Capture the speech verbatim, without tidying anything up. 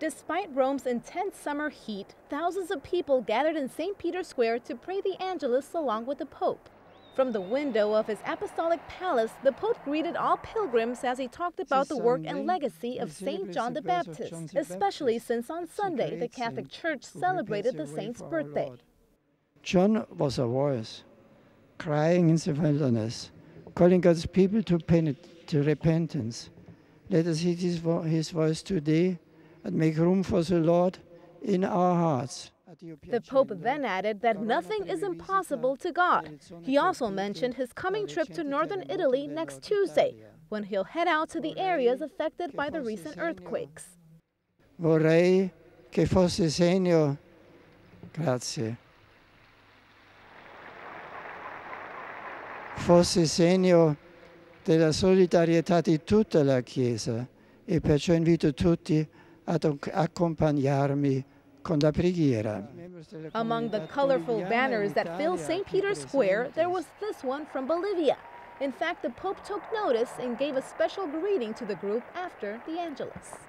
Despite Rome's intense summer heat, thousands of people gathered in Saint Peter's Square to pray the Angelus along with the Pope. From the window of his apostolic palace, the Pope greeted all pilgrims as he talked about the work and legacy of Saint John the Baptist, especially since on Sunday the Catholic Church celebrated the saint's birthday. John was a voice crying in the wilderness, calling God's people to, penit to repentance. Let us heed his, vo his voice today and make room for the Lord in our hearts. The Pope then added that nothing is impossible to God. He also mentioned his coming trip to northern Italy next Tuesday, when he'll head out to the areas affected by the recent earthquakes. Vorrei che fosse segno. Grazie. Fosse segno della solidarietà di tutta la Chiesa e perciò invito tutti ad accompagnarmi. Among the colorful banners that fill Saint Peter's Square, there was this one from Bolivia. In fact, the Pope took notice and gave a special greeting to the group after the Angelus.